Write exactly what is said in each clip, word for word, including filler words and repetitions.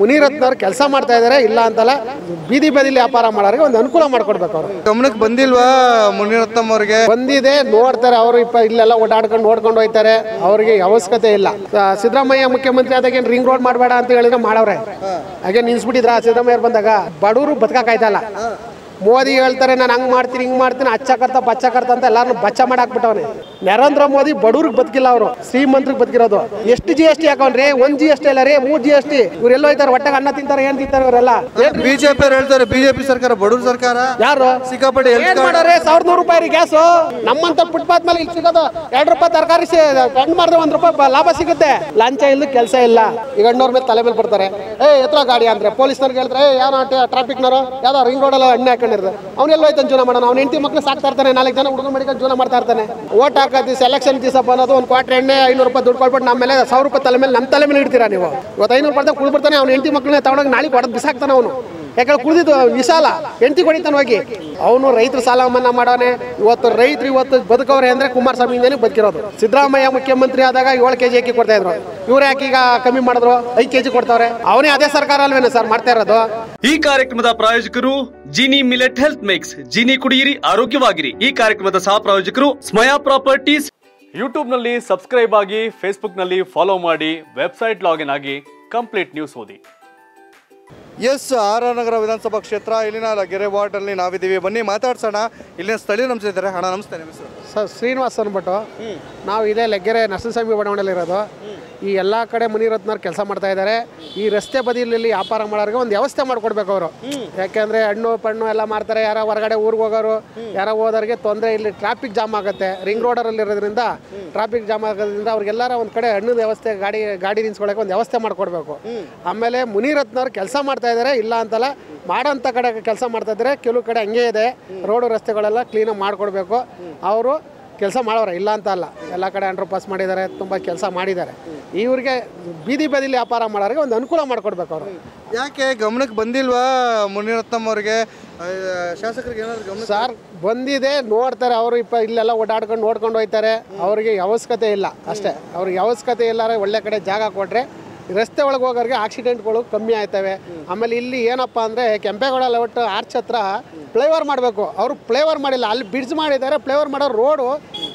मुनिरत्न ಕೆಲಸ ಮಾಡ್ತಾ ಇದ್ದಾರೆ ಇಲ್ಲ ಅಂತಲ್ಲ ಬೀದಿ ಬದಿಲಿ ವ್ಯಾಪಾರ ಮಾಡೋರಿಗೆ ಒಂದು ಅನುಕೂಲ ಮಾಡ್ಕೊಡ್ಬೇಕು ಅವರು ಗಮನಕ್ಕೆ ಬಂದಿಲ್ವಾ ಮುನಿರತ್ನ ಅವರಿಗೆ ಬಂದಿದೆ ನೋಡ್ತಾರೆ ಅವರು ಇಲ್ಲೆಲ್ಲ ಓಡಾಡ್ಕೊಂಡು ಓಡ್ಕೊಂಡು ಹೋಗ್ತಾರೆ ಅವರಿಗೆ ಅವಶ್ಯಕತೆ ಇಲ್ಲ ಸಿದ್ದರಾಮಯ್ಯ ಮುಖ್ಯಮಂತ್ರಿ ಆದಾಗ ಏನು ರಿಂಗ್ ರೋಡ್ ಮಾಡಬೇಡ ಅಂತ ಹೇಳಿದ್ರೆ ಮಾಡವ್ರೆ ಹಾಗೆ ನಿಲ್ಸ್ಬಿಟ್ಟಿದ್ರಾ ಸಿದ್ದರಾಮಯ್ಯ ಬಂದಾಗ ಬಡವರು ಬದಕಾಯ್ತಾ ಇಲ್ಲ ಮೋದಿ ಹೇಳ್ತಾರೆ ನಾನು ಹಂಗ್ ಮಾಡ್ತೀನಿ ಹಿಂಗ್ ಮಾಡ್ತೀನಿ ಅಚ್ಚಕರ್ತ ಬಚ್ಚಕರ್ತ ಅಂತ ಎಲ್ಲಾರನ್ನು ಬಚ್ಚ ಮಾಡಾಕ್ಬಿಟ್ಟವನೆ ನರೇಂದ್ರ ಮೋದಿ ಬಡವ್ರಿಗೆ ಬದುಕಿಲ್ಲ ಅವರು ಶ್ರೀಮಂತ್ರಿಗೆ ಬದುಕಿರೋದು ಎಷ್ಟು ಜಿಎಸ್ಟಿ ಹಾಕೊಂಡ್ರಿ ಒಂದ್ ಜಿಎಸ್ಟಿ ಇಲ್ಲ ರೀ ಮೂರ್ ಜಿಎಸ್ಟಿ ಇವ್ರೆಲ್ಲ ಹೋಯ್ತಾರೆ ಹೊಟ್ಟೆಗೆ ಅನ್ನ ತಿಂತಾರೆ ಏನ್ ತಿಂತಾರೆ ಇವರೆಲ್ಲ ಬಿಜೆಪಿ ಹೇಳ್ತಾರೆ ಬಿಜೆಪಿ ಸರ್ಕಾರ ಬಡವ್ರ ಸರ್ಕಾರ ಯಾರು ಸಿಕ್ಕಾಪಟ್ಟೆ ಏನ್ ಮಾಡೋರೆ ಸಾವಿರದ ನೂರು ರೂಪಾಯಿ ಗ್ಯಾಸ್ ನಮ್ಮಂತ ಫುಟ್ಪಾತ್ ಮೇಲೆ ಇಲ್ಲಿ ಸಿಗೋದು ಎರಡು ರೂಪಾಯಿ ತರಕಾರಿ ಕಂಡು ಮಾಡಿದ್ರೆ ಒಂದ್ ರೂಪಾಯಿ ಲಾಭ ಸಿಗುತ್ತೆ ಲಂಚ ಇಲ್ಲ ಕೆಲಸ ಇಲ್ಲ ಈಗ ಅಣ್ಣವ್ರ ಮೇಲೆ ತಲೆ ಮೇಲೆ ಬರ್ತಾರೆ ಏ ಎತ್ರ ಗಾಡಿ ಅಂದ್ರೆ ಪೊಲೀಸ್ನವ್ರಿಗೆ ಹೇಳಿದ್ರೆ ಯಾರು ಟ್ರಾಫಿಕ್ ನವರು ಯಾವ್ದೋ ರಿಂಗ್ ರೋಡ್ ಎಲ್ಲ ಅಣ್ಣ ಅವನೆಲ್ಲ ಹೋಯ್ತಾನೆ ಜೀವನ ಮಾಡೋಣ ಅವ್ನ ಹೆಂಡತಿ ಮಕ್ಕಳು ಸಾಕ್ತಾ ಇರ್ತಾನೆ ನಾಲ್ಕು ಜನ ಹುಡುಗರು ಮಡಿಕೊಂಡು ಜೀವನ ಮಾಡ್ತಾ ಇರ್ತಾನೆ ಓಟ್ ಹಾಕೋದು ಸೆಲೆಕ್ಷನ್ ದಿವಸಪ್ಪ ಅನ್ನೋದು ಒಂದು ಕ್ವಾರ್ಟರ್ ಎಣ್ಣೆ ಐನೂರು ರೂಪಾಯಿ ದುಡ್ಡು ಕೊಡ್ಬಿಟ್ಟು ನಮ್ಮ ಮೇಲೆ ಸಾವಿರ ರೂಪಾಯಿ ತಲೆ ಮೇಲೆ ನಮ್ಮ ತಲೆ ಮೇಲೆ ಇಡ್ತೀರಾ ನೀವು ಇವತ್ತು ಐನೂರು ರೂಪಾಯಿ ಕುಳ್ಬಿಡ್ತಾನೆ ಅವ್ನ ಹೆಂಡತಿ ಮಕ್ಕಳನ್ನ ತಗೊಂಡಾಗ ನಾಳೆಗೆ ಹೊಡೆದು ಬಿಸಾಕ್ತಾನೆ ಅವನು ಯಾಕಂದ್ರೆ ಕುಡಿದಿದ್ದು ವಿಶಾಲ ಹೆಂಡತಿ ಕೊಡಿತಾನೆ ಹೋಗಿ ಅವನು ರೈತರು ಸಾಲ ಮನ್ನಾ ಮಾಡೋನೆ ಇವತ್ತು ರೈತರು ಇವತ್ತು ಬದುಕವ್ರೆ ಅಂದ್ರೆ ಕುಮಾರಸ್ವಾಮಿಯಿಂದನೇ ಬದುಕಿರೋದು ಸಿದ್ದರಾಮಯ್ಯ ಮುಖ್ಯಮಂತ್ರಿ ಆದಾಗ ಏಳು ಕೆಜಿ ಅಕ್ಕಿ ಕೊಡ್ತಾ ಇದ್ರು ಇವ್ರು ಯಾಕೆ ಈಗ ಕಮ್ಮಿ ಮಾಡಿದ್ರು ಐದು ಕೆಜಿ ಕೊಡ್ತಾವ್ರೆ ಅವನೇ ಅದೇ ಸರ್ಕಾರ ಅಲ್ವೇನೋ ಸರ್ ಮಾಡ್ತಾ ಇರೋದು ಈ ಕಾರ್ಯಕ್ರಮದ ಪ್ರಾಯೋಜಕರು Jini millet health mix Jini ಕುಡಿಯಿರಿ ಆರೋಗ್ಯವಾಗಿರಿ ಈ ಕಾರ್ಯಕ್ರಮದ ಸಹ ಪ್ರಾಯೋಜಕರು ಸ್ಮಯಾ ಪ್ರಾಪರ್ಟೀಸ್ ಯೂಟ್ಯೂಬ್ ನಲ್ಲಿ ಸಬ್ಸ್ಕ್ರೈಬ್ ಆಗಿ ಫೇಸ್ಬುಕ್ ನಲ್ಲಿ ಫಾಲೋ ಮಾಡಿ ವೆಬ್ಸೈಟ್ ಲಾಗಿನ್ ಆಗಿ ಕಂಪ್ಲೀಟ್ ನ್ಯೂಸ್ ಓದಿ. ಎಸ್, ಆರ್ ಆರ್ ನಗರ ವಿಧಾನಸಭಾ ಕ್ಷೇತ್ರ ಇಲ್ಲಿನ ಗೆರೆ ವಾರ್ಡಲ್ಲಿ ನಾವಿದ್ದೀವಿ. ಬನ್ನಿ ಮಾತಾಡ್ಸೋಣ. ಇಲ್ಲಿನ ಸ್ಥಳೀಯ ನಮಸ್ತಾರೆ. ಹಣ ನಮಸ್ತೆ. ನಿಮ್ಮ ಹೆಸರು? ಸರ್ ಶ್ರೀನಿವಾಸ್ ಅನ್ಬಿಟ್ಟು ನಾವು ಇದೇ ಲಗ್ಗೆರೆ ನರಸಿಂಹಸ್ವಾಮಿ ಬಡಾವಣೆಯಲ್ಲಿರೋದು. ಈ ಎಲ್ಲ ಕಡೆ ಮುನಿರತ್ನವ್ರು ಕೆಲಸ ಮಾಡ್ತಾ ಇದ್ದಾರೆ. ಈ ರಸ್ತೆ ಬದಿಯಲ್ಲಿ ವ್ಯಾಪಾರ ಮಾಡೋರಿಗೆ ಒಂದು ವ್ಯವಸ್ಥೆ ಮಾಡಿಕೊಡ್ಬೇಕು ಅವರು. ಯಾಕೆಂದರೆ ಹಣ್ಣು ಪಣ್ಣು ಎಲ್ಲ ಮಾರ್ತಾರೆ. ಯಾರೋ ಹೊರಗಡೆ ಊರಿಗೆ ಹೋಗೋರು ಯಾರೋ ಹೋದವ್ರಿಗೆ ತೊಂದರೆ. ಇಲ್ಲಿ ಟ್ರಾಫಿಕ್ ಜಾಮ್ ಆಗುತ್ತೆ. ರಿಂಗ್ ರೋಡಲ್ಲಿ ಇರೋದ್ರಿಂದ ಟ್ರಾಫಿಕ್ ಜಾಮ್ ಆಗೋದ್ರಿಂದ ಅವ್ರಿಗೆಲ್ಲರ ಒಂದು ಕಡೆ ಹಣ್ಣಿನ ವ್ಯವಸ್ಥೆ, ಗಾಡಿ ಗಾಡಿ ನಿಲ್ಸ್ಕೊಳ್ಳೋಕೆ ಒಂದು ವ್ಯವಸ್ಥೆ ಮಾಡಿಕೊಡ್ಬೇಕು. ಆಮೇಲೆ ಮುನಿರತ್ನವ್ರು ಕೆಲಸ ಮಾಡ್ತಾ ಇದ್ದಾರೆ ಇಲ್ಲ ಅಂತಲ್ಲ, ಮಾಡೋಂಥ ಕಡೆ ಕೆಲಸ ಮಾಡ್ತಾ ಇದ್ದಾರೆ. ಕೆಲವು ಕಡೆ ಹಂಗೆ ಇದೆ, ರೋಡು ರಸ್ತೆಗಳೆಲ್ಲ ಕ್ಲೀನಾಗಿ ಮಾಡಿಕೊಡ್ಬೇಕು. ಅವರು ಕೆಲಸ ಮಾಡೋರೆ ಇಲ್ಲ ಅಂತ ಅಲ್ಲ, ಎಲ್ಲ ಕಡೆ ಅಂಡರ್ ಪಾಸ್ ಮಾಡಿದ್ದಾರೆ, ತುಂಬ ಕೆಲಸ ಮಾಡಿದ್ದಾರೆ. ಇವ್ರಿಗೆ ಬೀದಿ ಬದಿಲಿ ವ್ಯಾಪಾರ ಮಾಡೋರಿಗೆ ಒಂದು ಅನುಕೂಲ ಮಾಡಿಕೊಡ್ಬೇಕು ಅವರು. ಯಾಕೆ ಗಮನಕ್ಕೆ ಬಂದಿಲ್ವಾ ಮುನಿರತ್ನಂ ಅವ್ರಿಗೆ? ಶಾಸಕರಿಗೆ ಏನಾದರೂ ಗಮನ? ಸರ್ ಬಂದಿದೆ, ನೋಡ್ತಾರೆ ಅವರು. ಇಪ್ಪ ಇಲ್ಲೆಲ್ಲ ಓಡಾಡ್ಕೊಂಡು ನೋಡ್ಕೊಂಡು ಹೋಗ್ತಾರೆ. ಅವರಿಗೆ ಅವಶ್ಯಕತೆ ಇಲ್ಲ ಅಷ್ಟೇ. ಅವ್ರಿಗೆ ಅವಶ್ಯಕತೆ ಇಲ್ಲಾರೆ ಒಳ್ಳೆ ಕಡೆ ಜಾಗ ಕೊಟ್ಟರೆ ರಸ್ತೆ ಒಳಗೆ ಹೋಗೋರಿಗೆ ಆಕ್ಸಿಡೆಂಟ್ಗಳು ಕಮ್ಮಿ ಆಯ್ತವೆ. ಆಮೇಲೆ ಇಲ್ಲಿ ಏನಪ್ಪ ಅಂದರೆ ಕೆಂಪೇಗೌಡಲ್ಲಿ ಒಟ್ಟು ಆರ್ಚ್ ಹತ್ರ ಫ್ಲೈಓವರ್ ಮಾಡಬೇಕು. ಅವರು ಫ್ಲೈಓವರ್ ಮಾಡಿಲ್ಲ, ಅಲ್ಲಿ ಬ್ರಿಡ್ಜ್ ಮಾಡಿದ್ದಾರೆ. ಫ್ಲೈಓವರ್ ಮಾಡೋ ರೋಡು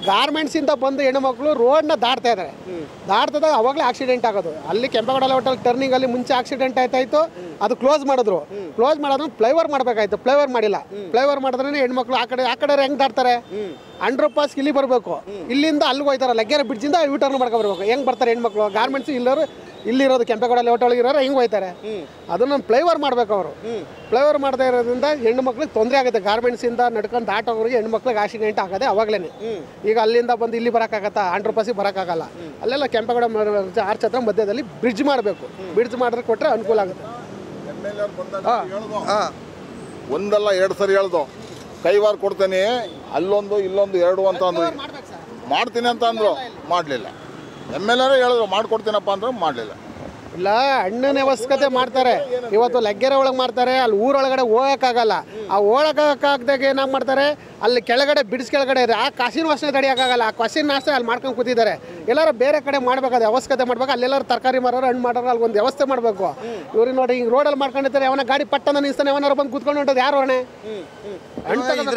ಗಾರ್ಮೆಂಟ್ಸಿಂದ ಬಂದು ಹೆಣ್ಣುಮಕ್ಕಳು ರೋಡನ್ನ ದಾಟ್ತಾ ಇದ್ದಾರೆ. ದಾಟ್ತಿದಾಗ ಅವಾಗಲೇ ಆಕ್ಸಿಡೆಂಟ್ ಆಗೋದು. ಅಲ್ಲಿ ಕೆಂಪೇಗೌಡಲ್ಲಿ ಒಟ್ಟಲ್ಲಿ ಟರ್ನಿಂಗಲ್ಲಿ ಮುಂಚೆ ಆಕ್ಸಿಡೆಂಟ್ ಆಯ್ತಾಯಿತು. ಅದು ಕ್ಲೋಸ್ ಮಾಡಿದ್ರು. ಕ್ಲೋಸ್ ಮಾಡೋದ್ರಲ್ಲಿ ಫ್ಲೈಓವರ್ ಮಾಡಬೇಕಾಯ್ತು, ಫ್ಲೈಓವರ್ ಮಾಡಿಲ್ಲ. ಫ್ಲೈಓವರ್ ಮಾಡಿದ್ರೆ ಹೆಣ್ಮಕ್ಳು ಆ ಕಡೆ ಆ ಕಡೆ ಹೆಂಗೆ ದಾಟ್ತಾರೆ? ಅಂಡರ್ ಪಾಸ್ ಇಲ್ಲಿ ಬರಬೇಕು, ಇಲ್ಲಿಂದ ಅಲ್ಲಿಗೆ ಹೋಗ್ತಾರೆ. ಲಗ್ಗೆರೆ ಬ್ರಿಡ್ಜಿಂದ ಯು ಟರ್ನ್ ಮಾಡ್ಕೊಬರ್ಬೇಕು. ಹೆಂಗೆ ಬರ್ತಾರೆ ಹೆಣ್ಮಕ್ಳು? ಗಾರ್ಮೆಂಟ್ಸ್ ಇಲ್ಲರು ಇಲ್ಲಿರೋದು ಕೆಂಪೇಗೌಡಲ್ಲಿ ಒಟ್ಟೊಳಗಿರೋರು ಹೆಂಗೆ ಹೋಗ್ತಾರೆ? ಅದನ್ನು ಫ್ಲೈಓವರ್ ಮಾಡಬೇಕು ಅವರು. ಫ್ಲೈಓವರ್ ಮಾಡದೇ ಇರೋದ್ರಿಂದ ಹೆಣ್ಣು ಮಕ್ಳಿಗೆ ತೊಂದರೆ ಆಗುತ್ತೆ. ಗಾರ್ಮೆಂಟ್ಸಿಂದ ನಡ್ಕೊಂಡು ದಾಟೋರಿಗೆ ಹೆಣ್ಣು ಮಕ್ಳಿಗೆ ಆಕ್ಸಿಡೆಂಟ್ ಆಗೋದೆ ಅವಾಗಲೇ. ಈಗ ಅಲ್ಲಿಂದ ಬಂದು ಇಲ್ಲಿ ಬರೋಕ್ಕಾಗತ್ತಾ? ಅಂಡರ್ ಪಾಸಿಗೆ ಬರೋಕ್ಕಾಗಲ್ಲ. ಅಲ್ಲೆಲ್ಲ ಕೆಂಪೇಗೌಡ ಆರ್ಚ್ ಹತ್ರ ಮಧ್ಯದಲ್ಲಿ ಬ್ರಿಡ್ಜ್ ಮಾಡಬೇಕು. ಬ್ರಿಡ್ಜ್ ಮಾಡಿದ್ರೆ ಕೊಟ್ಟರೆ ಅನುಕೂಲ ಆಗುತ್ತೆ. ಒಂದಲ್ಲ ಎರಡು ಸರಿ ಹೇಳ್ದು ಕೈವಾರ ಕೊಡ್ತೇನೆ, ಅಲ್ಲೊಂದು ಇಲ್ಲೊಂದು ಎರಡು ಅಂತ ಅಂದ್ರು. ಮಾಡ್ತೀನಿ ಅಂತ ಅಂದರು, ಮಾಡಲಿಲ್ಲ. ಎಮ್ ಎಲ್ ಎ ಹೇಳಿದ್ರು ಮಾಡ್ಕೊಡ್ತೀನಪ್ಪ ಅಂದ್ರೆ ಮಾಡಲಿಲ್ಲ. ಇಲ್ಲ, ಹಣ್ಣಿನ ಅವಶ್ಯಕತೆ ಮಾಡ್ತಾರೆ. ಇವತ್ತು ಲಗ್ಗೆರೆ ಒಳಗೆ ಮಾಡ್ತಾರೆ, ಅಲ್ಲಿ ಊರೊಳಗಡೆ ಹೋಗೋಕ್ಕಾಗಲ್ಲ. ಆ ಹೋಗೋಕ್ಕಾಗ್ದಾಗ ಏನಾಗಿ ಮಾಡ್ತಾರೆ, ಅಲ್ಲಿ ಕೆಳಗಡೆ ಬಿಡಿಸ್ ಕೆಳಗಡೆ ಇದೆ, ಆ ಕಾಸಿನ ವಾಸನೆ ತಡೆಯೋಕ್ಕಾಗಲ್ಲ. ಆ ಕಾಸಿನ ವಾಸನೆ ಅಲ್ಲಿ ಮಾಡ್ಕೊಂಡು ಕೂತಿದ್ದಾರೆ. ಎಲ್ಲರೂ ಬೇರೆ ಕಡೆ ಮಾಡಬೇಕಾದ್ರೆ ಅವಶ್ಯಕತೆ ಮಾಡ್ಬೇಕು. ಅಲ್ಲೆಲ್ಲರೂ ತರಕಾರಿ ಮಾರೋರು, ಹಣ್ಣು ಮಾಡೋರು, ಅಲ್ಲಿ ಒಂದು ವ್ಯವಸ್ಥೆ ಮಾಡಬೇಕು. ಇವ್ರಿಗೆ ನೋಡಿ, ಹಿಂಗೆ ರೋಡಲ್ಲಿ ಮಾಡ್ಕೊಂಡಿರ್ತಾರೆ. ಅವನ ಗಾಡಿ ಪಟ್ಟನ ನಿಲ್ಸ್ತಾನೆ, ಅವನಾರು ಬಂದು ಕೂತ್ಕೊಂಡು ಹೊಂಟೋದು. ಯಾರು ಅವನೇ?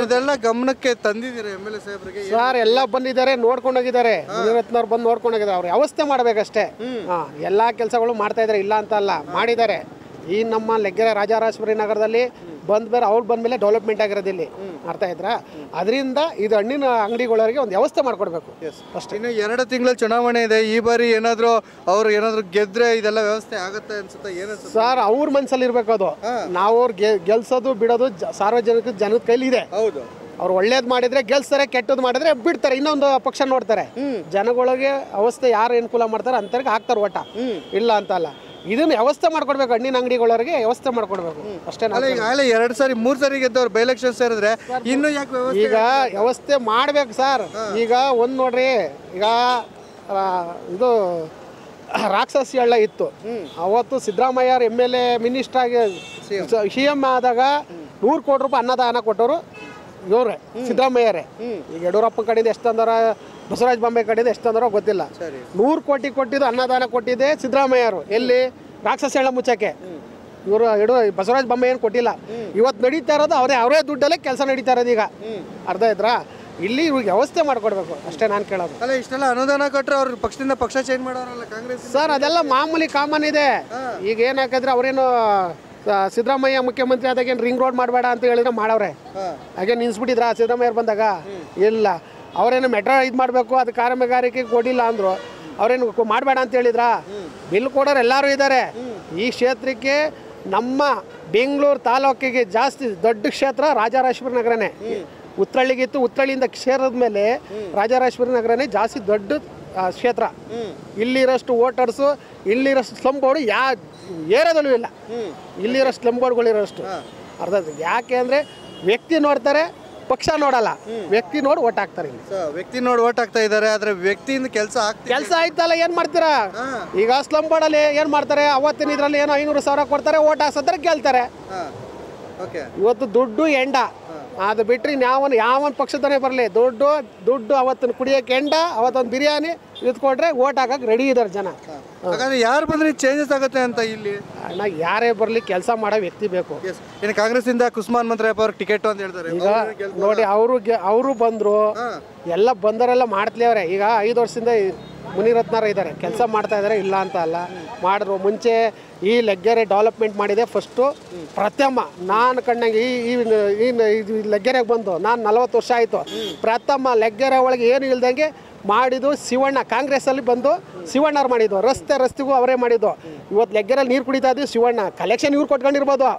ಇದೆಲ್ಲ ಗಮನಕ್ಕೆ ತಂದಿದ್ದೀರಿ ಎಮ್ ಎಲ್ ಎ ಸಾಹೇಬ್ರಿಗೆ? ಸರ್ ಎಲ್ಲ ಬಂದಿದ್ದಾರೆ, ನೋಡ್ಕೊಂಡೋಗಿದ್ದಾರೆ. ಮುನಿರತ್ನವ್ರು ಬಂದು ನೋಡ್ಕೊಂಡೋಗಿದ್ದಾರೆ. ಅವ್ರು ವ್ಯವಸ್ಥೆ ಮಾಡಬೇಕಷ್ಟೇ. ಹಾಂ, ಎಲ್ಲ ಕೆಲಸಗಳು ಮಾಡ್ತಾ ಇದ್ದಾರೆ, ಇಲ್ಲ ಅಂತ ಅಲ್ಲ, ಮಾಡಿದ್ದಾರೆ. ಈ ನಮ್ಮ ಲಗ್ಗೆರೆ ರಾಜರೇಶ್ವರಿ ನಗರದಲ್ಲಿ ಬಂದ ಮೇಲೆ ಅವ್ರು ಬಂದ ಮೇಲೆ ಡೆವಲಪ್ಮೆಂಟ್ ಆಗಿರೋದು ಇಲ್ಲಿ. ಅರ್ಥ ಆಯ್ತಾ? ಅದರಿಂದ ಇದು ಹಣ್ಣಿನ ಅಂಗಡಿಗಳವರಿಗೆ ಒಂದು ವ್ಯವಸ್ಥೆ ಮಾಡಿಕೊಡ್ಬೇಕು. ಫಸ್ಟ್ ಇನ್ನು ಎರಡು ತಿಂಗಳು ಚುನಾವಣೆ ಇದೆ. ಈ ಬಾರಿ ಏನಾದರೂ ಅವ್ರು ಏನಾದರೂ ಗೆದ್ದರೆ ಇದೆಲ್ಲ ವ್ಯವಸ್ಥೆ ಆಗುತ್ತೆ ಅನ್ಸುತ್ತೆ? ಏನು ಸರ್, ಅವ್ರ ಮನಸ್ಸಲ್ಲಿ ಇರಬೇಕು ಅದು. ನಾವು ಅವ್ರು ಗೆಲ್ಸೋದು ಬಿಡೋದು ಸಾರ್ವಜನಿಕ ಜನದ ಕೈಲಿ ಇದೆ. ಹೌದು, ಅವ್ರು ಒಳ್ಳೇದು ಮಾಡಿದರೆ ಗೆಲ್ಸ್ತಾರೆ, ಕೆಟ್ಟದ್ದು ಮಾಡಿದರೆ ಬಿಡ್ತಾರೆ, ಇನ್ನೊಂದು ಪಕ್ಷ ನೋಡ್ತಾರೆ. ಜನಗಳಿಗೆ ಅವಸ್ಥೆ ಯಾರು ಅನುಕೂಲ ಮಾಡ್ತಾರೆ ಅಂತವ್ರಿಗೆ ಹಾಕ್ತಾರೆ ಓಟ, ಇಲ್ಲ ಅಂತ ಅಲ್ಲ. ಇದನ್ನು ವ್ಯವಸ್ಥೆ ಮಾಡ್ಕೊಡ್ಬೇಕು, ಹಣ್ಣಿನ ಅಂಗಡಿಗಳವರಿಗೆ ವ್ಯವಸ್ಥೆ ಮಾಡ್ಕೊಡ್ಬೇಕು ಅಷ್ಟೇ. ಈಗಾಗಲೇ ಎರಡು ಸಾರಿ ಮೂರು ಸಾರಿ ಗೆದ್ದವ್ರು ಬೈ ಎಲೆಕ್ಷನ್ ಸೇರಿದ್ರೆ ಇನ್ನು ಯಾಕೆ? ಈಗ ವ್ಯವಸ್ಥೆ ಮಾಡ್ಬೇಕು ಸರ್. ಈಗ ಒಂದು ನೋಡ್ರಿ, ಈಗ ಇದು ರಾಕ್ಷಸಿ ಹಳ್ಳ ಇತ್ತು. ಅವತ್ತು Siddaramaiah M L A minister ಆಗಿ ಸಿ ಎಮ್ ಆದಾಗ ನೂರು ಕೋಟಿ ರೂಪಾಯಿ ಅನ್ನದಾನ ಕೊಟ್ಟವರು ಇವ್ರೆ, ಸಿದ್ದರಾಮಯ್ಯರೇ. ಈಗ ಯಡಿಯೂರಪ್ಪ ಕಡೆಯಿಂದ ಎಷ್ಟು ತಂದಾರ, ಬಸವರಾಜ ಬೊಮ್ಮಾಯಿ ಕಡೆಯಿಂದ ಎಷ್ಟು ತಂದಾರೋ ಗೊತ್ತಿಲ್ಲ. ನೂರು ಕೋಟಿ ಕೊಟ್ಟಿದ್ದು ಅನ್ನದಾನ ಕೊಟ್ಟಿದ್ದೆ ಸಿದ್ದರಾಮಯ್ಯರು. ಎಲ್ಲಿ राक्षस हेಳ ಮುಚ್ಚಕ್ಕೆ ಇವರು ಬಸವರಾಜ ಬೊಮ್ಮಾಯಿ ಏನು ಕೊಟ್ಟಿಲ್ಲ. ಇವತ್ತು ನಡೀತಾ ಇರೋದು ಅವರೇ ಅವರೇ ದುಡ್ಡಲ್ಲೇ ಕೆಲಸ ನಡೀತಾ ಇರೋದು. ಈಗ ಅರ್ಧ ಇದ್ರಾ ಇಲ್ಲಿ ಇವ್ರಿಗೆ ವ್ಯವಸ್ಥೆ ಮಾಡಿಕೊಡ್ಬೇಕು ಅಷ್ಟೇ ನಾನು ಕೇಳೋದು. ಅಲ್ಲ ಇಷ್ಟೆಲ್ಲ ಅನುದಾನ ಕೊಟ್ಟರೆ ಅವ್ರ ಪಕ್ಷದಿಂದ ಪಕ್ಷ ಚೇಂಜ್ ಮಾಡೋರಲ್ಲ ಕಾಂಗ್ರೆಸ್ ಸರ್, ಅದೆಲ್ಲ ಮಾಮೂಲಿ ಕಾಮನ್ ಇದೆ. ಈಗ ಏನಾಕಂದ್ರೆ ಅವರೇನು ಸಿದ್ದರಾಮಯ್ಯ ಮುಖ್ಯಮಂತ್ರಿ ಆದಾಗ ಏನು ರಿಂಗ್ ರೋಡ್ ಮಾಡಬೇಡ ಅಂತ ಹೇಳಿದ್ರೆ ಮಾಡವ್ರೆ, ಹಾಗೇನು ನಿಲ್ಸ್ಬಿಟ್ಟಿದ್ರ ಸಿದ್ದರಾಮಯ್ಯವ್ರು ಬಂದಾಗ? ಇಲ್ಲ. ಅವರೇನು ಮೆಟ್ರೋ ಇದು ಮಾಡಬೇಕು ಅದು ಕಾಮಗಾರಿಗೆ ಕೊಡಿಲ್ಲ ಅಂದರು, ಅವ್ರೇನು ಮಾಡಬೇಡ ಅಂತ ಹೇಳಿದ್ರಾ? ಬಿಲ್ ಕೊಡೋರು ಎಲ್ಲರೂ ಇದ್ದಾರೆ. ಈ ಕ್ಷೇತ್ರಕ್ಕೆ ನಮ್ಮ ಬೆಂಗಳೂರು ತಾಲೂಕಿಗೆ ಜಾಸ್ತಿ ದೊಡ್ಡ ಕ್ಷೇತ್ರ ರಾಜರೇಶ್ವರಿ ನಗರನೇ. ಉತ್ತರಳ್ಳಿಗಿತ್ತು, ಉತ್ತರಳ್ಳಿಯಿಂದ ಸೇರಿದ ಮೇಲೆ ರಾಜರೇಶ್ವರಿ ನಗರನೇ ಜಾಸ್ತಿ ದೊಡ್ಡ ಕ್ಷೇತ್ರ. ಇಲ್ಲಿರೋಷ್ಟು ವೋಟರ್ಸು, ಇಲ್ಲಿರೋಷ್ಟು ಸ್ಲಮ್ ಬೋರ್ಡು ಯಾ ಏರಿಯಾದಲ್ಲೂ ಇಲ್ಲ. ಇಲ್ಲಿರೋ ಸ್ಲಮ್ ಬೋರ್ಡ್ಗಳಿರೋಷ್ಟು ಅರ್ಧ. ಯಾಕೆ ಅಂದರೆ ವ್ಯಕ್ತಿ ನೋಡ್ತಾರೆ, ಪಕ್ಷ ನೋಡಲ್ಲ. ವ್ಯಕ್ತಿ ನೋಡಿ ಓಟ್ ಹಾಕ್ತಾರೆ. ಇಲ್ಲಿ ವ್ಯಕ್ತಿ ನೋಡಿ ಓಟ್ ಹಾಕ್ತಾ ಇದ್ದಾರೆ. ಆದರೆ ವ್ಯಕ್ತಿಯಿಂದ ಕೆಲಸ ಕೆಲಸ ಆಯ್ತಲ್ಲ, ಏನು ಮಾಡ್ತೀರಾ? ಈಗ ಸ್ಲಮ್ ಬೋರ್ಡಲ್ಲಿ ಏನು ಮಾಡ್ತಾರೆ, ಅವತ್ತಿನ ಇದರಲ್ಲಿ ಏನೋ ಐನೂರು ಸಾವಿರ ಕೊಡ್ತಾರೆ, ಓಟ್ ಹಾಕ್ಸತ್ತಾರೆ, ಗೆಲ್ತಾರೆ. ಇವತ್ತು ದುಡ್ಡು ಎಂಡ, ಅದು ಬಿಟ್ಟರೆ ಯಾವನ್ ಯಾವನ್ ಪಕ್ಷದವನೇ ಬರಲಿ, ದುಡ್ಡು ದುಡ್ಡು ಅವತ್ತನ್ನು ಕುಡಿಯೋಕೆ ಎಂಡ, ಅವತ್ತೊಂದು ಬಿರಿಯಾನಿ ಇದ್ಕೊಂಡ್ರೆ ಓಟ್ ಹಾಕಕ್ಕೆ ರೆಡಿ ಇದ್ದಾರೆ ಜನ. ಹಾಗಾದ್ರೆ ಯಾರು ಬಂದ್ರೆ ಚೇಂಜಸ್ ಆಗುತ್ತೆ ಅಂತ? ಇಲ್ಲಿ ಅಣ್ಣ ಯಾರೇ ಬರಲಿ ಕೆಲಸ ಮಾಡೋ ವ್ಯಕ್ತಿ ಬೇಕು. ಇನ್ನು ಕಾಂಗ್ರೆಸ್ಸಿಂದ ಕುಸುಮಾನ್ ಮಂತ್ರಿಯಪ್ಪ ಅವ್ರಿಗೆ ಟಿಕೆಟ್ ಅಂತ ಹೇಳ್ತಾರೆ. ಈಗ ನೋಡಿ ಅವರು ಅವರು ಬಂದರು, ಎಲ್ಲ ಬಂದರೆಲ್ಲ ಮಾಡ್ತಲೇವ್ರೆ. ಈಗ ಐದು ವರ್ಷದಿಂದ ಮುನಿರತ್ನರ ಇದ್ದಾರೆ, ಕೆಲಸ ಮಾಡ್ತಾ ಇದ್ದಾರೆ, ಇಲ್ಲ ಅಂತ ಅಲ್ಲ, ಮಾಡಿದ್ರು. ಮುಂಚೆ ಈ ಲಗ್ಗೆರೆ ಡೆವಲಪ್ಮೆಂಟ್ ಮಾಡಿದೆ ಫಸ್ಟು ಪ್ರಥಮ. ನಾನು ಕಣ್ಣಂಗೆ ಈ ಈ ಲಗ್ಗೆರೆಗೆ ಬಂದು ನಾನು ನಲವತ್ತು ವರ್ಷ ಆಯಿತು. ಪ್ರಥಮ ಲಗ್ಗೆರೆ ಒಳಗೆ ಏನು ಇಲ್ದಂಗೆ ಮಾಡಿದ್ದು ಶಿವಣ್ಣ. ಕಾಂಗ್ರೆಸ್ಸಲ್ಲಿ ಬಂದು ಶಿವಣ್ಣವ್ರು ಮಾಡಿದ್ದು, ರಸ್ತೆ ರಸ್ತೆಗೂ ಅವರೇ ಮಾಡಿದ್ದು. ಇವತ್ತು ಲಗ್ಗೆರೆಯಲ್ಲಿ ನೀರು ಕುಡಿತಾ ಇದ್ದೀವಿ ಶಿವಣ್ಣ, ಕಲೆಕ್ಷನ್ ಇವ್ರು ಕೊಟ್ಕೊಂಡಿರ್ಬೋದು,